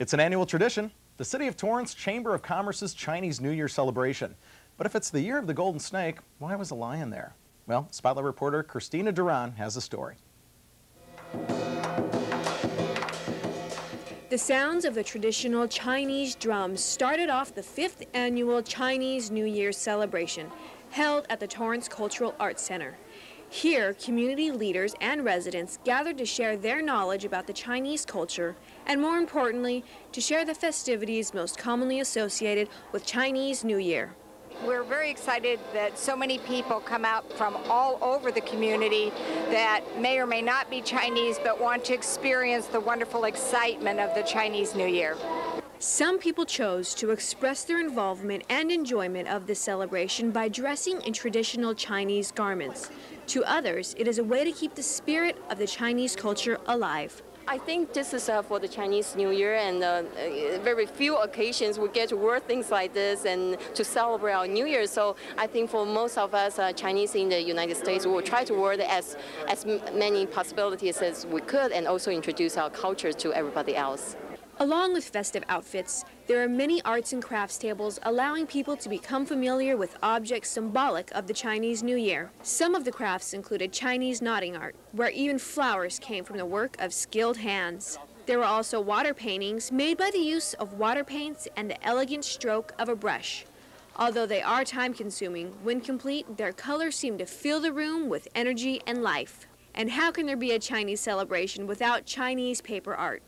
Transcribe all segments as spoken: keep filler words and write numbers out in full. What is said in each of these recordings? It's an annual tradition, the City of Torrance Chamber of Commerce's Chinese New Year celebration. But if it's the year of the golden snake, why was a lion there? Well, Spotlight reporter Christina Duran has the story. The sounds of the traditional Chinese drums started off the fifth annual Chinese New Year celebration, held at the Torrance Cultural Arts Center. Here, community leaders and residents gathered to share their knowledge about the Chinese culture and, more importantly, to share the festivities most commonly associated with Chinese New Year. We're very excited that so many people come out from all over the community that may or may not be Chinese but want to experience the wonderful excitement of the Chinese New Year. Some people chose to express their involvement and enjoyment of this celebration by dressing in traditional Chinese garments. To others, it is a way to keep the spirit of the Chinese culture alive. I think this is uh, for the Chinese New Year, and uh, very few occasions we get to wear things like this and to celebrate our New Year. So I think for most of us uh, Chinese in the United States, we will try to wear as, as many possibilities as we could and also introduce our culture to everybody else. Along with festive outfits, there are many arts and crafts tables allowing people to become familiar with objects symbolic of the Chinese New Year. Some of the crafts included Chinese knotting art, where even flowers came from the work of skilled hands. There were also water paintings made by the use of water paints and the elegant stroke of a brush. Although they are time-consuming, when complete, their colors seem to fill the room with energy and life. And how can there be a Chinese celebration without Chinese paper art?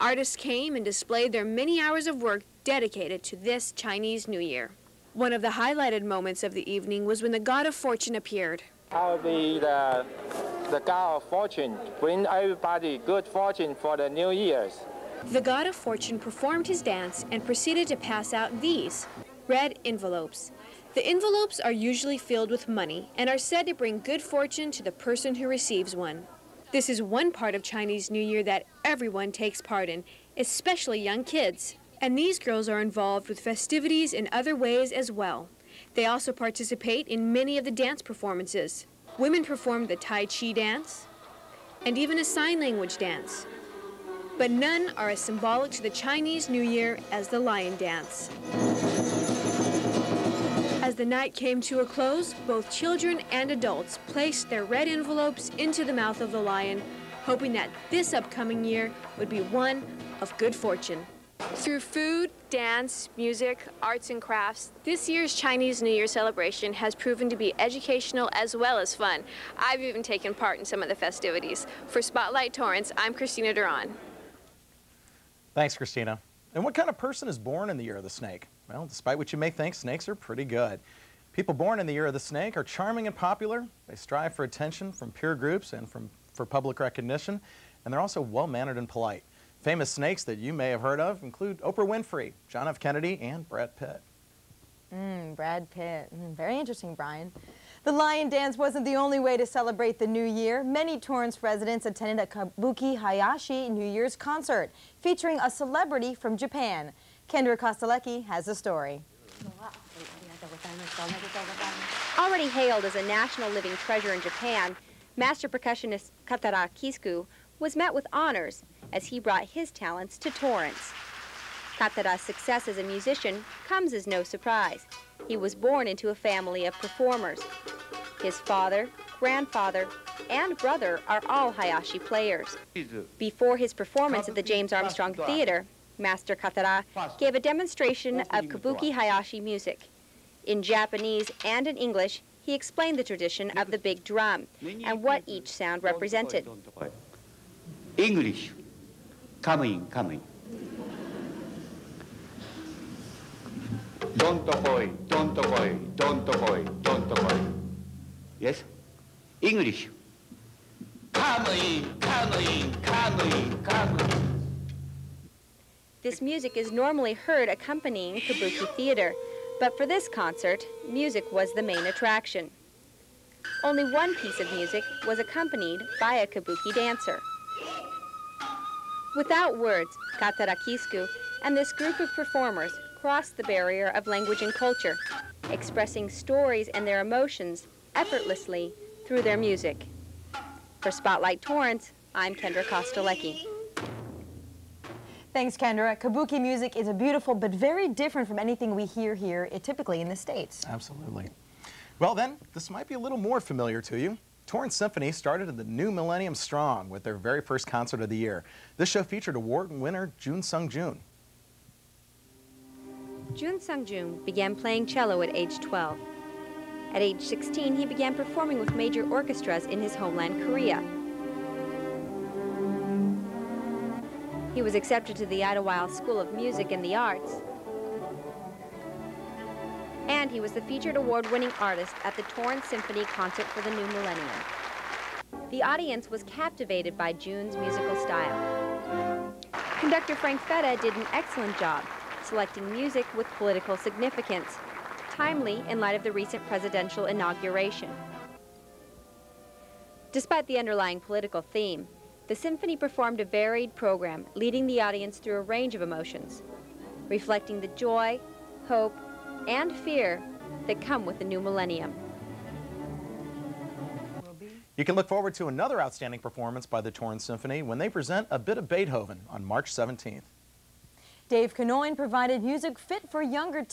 Artists came and displayed their many hours of work dedicated to this Chinese New Year. One of the highlighted moments of the evening was when the God of Fortune appeared. I'll be the, the God of Fortune, bring everybody good fortune for the New Year's. The God of Fortune performed his dance and proceeded to pass out these red envelopes. The envelopes are usually filled with money and are said to bring good fortune to the person who receives one. This is one part of Chinese New Year that everyone takes part in, especially young kids. And these girls are involved with festivities in other ways as well. They also participate in many of the dance performances. Women perform the Tai Chi dance and even a sign language dance. But none are as symbolic to the Chinese New Year as the lion dance. As the night came to a close, both children and adults placed their red envelopes into the mouth of the lion, hoping that this upcoming year would be one of good fortune. Through food, dance, music, arts and crafts, this year's Chinese New Year celebration has proven to be educational as well as fun. I've even taken part in some of the festivities. For Spotlight Torrance, I'm Christina Duran. Thanks, Christina. And what kind of person is born in the year of the snake? Well, despite what you may think, snakes are pretty good. People born in the year of the snake are charming and popular. They strive for attention from peer groups and from, for public recognition. And they're also well-mannered and polite. Famous snakes that you may have heard of include Oprah Winfrey, John F. Kennedy, and Brad Pitt. Mm, Brad Pitt. Mm, very interesting, Brian. The lion dance wasn't the only way to celebrate the new year. Many Torrance residents attended a Kabuki Hayashi New Year's concert featuring a celebrity from Japan. Kendra Kostelecki has the story. Already hailed as a national living treasure in Japan, master percussionist Katada Kisaku was met with honors as he brought his talents to Torrance. Katada's success as a musician comes as no surprise. He was born into a family of performers. His father, grandfather, and brother are all Hayashi players. Before his performance at the James Armstrong Theater, Master Katada gave a demonstration of Kabuki Hayashi music. In Japanese and in English, he explained the tradition of the big drum and what each sound represented. English, coming, coming. Don't toy, don't toy, don't toy, don't toy. Yes? English. Coming, coming, coming, coming. This music is normally heard accompanying kabuki theater, but for this concert, music was the main attraction. Only one piece of music was accompanied by a kabuki dancer. Without words, Katada Kisaku and this group of performers crossed the barrier of language and culture, expressing stories and their emotions effortlessly through their music. For Spotlight Torrance, I'm Kendra Kostelecki. Thanks, Kendra. Kabuki music is a beautiful but very different from anything we hear here typically in the States. Absolutely. Well then, this might be a little more familiar to you. Torrance Symphony started the new millennium strong with their very first concert of the year. This show featured award winner Joon Sung Joon. Joon Sung Joon began playing cello at age twelve. At age sixteen, he began performing with major orchestras in his homeland, Korea. He was accepted to the Idyllwild School of Music and the Arts. And he was the featured award-winning artist at the Torrance Symphony Concert for the New Millennium. The audience was captivated by Joon's musical style. Conductor Frank Fetta did an excellent job, selecting music with political significance, timely in light of the recent presidential inauguration. Despite the underlying political theme, the symphony performed a varied program, leading the audience through a range of emotions, reflecting the joy, hope, and fear that come with the new millennium. You can look forward to another outstanding performance by the Torrance Symphony when they present A Bit of Beethoven on March seventeenth. Dave Canoin provided music fit for younger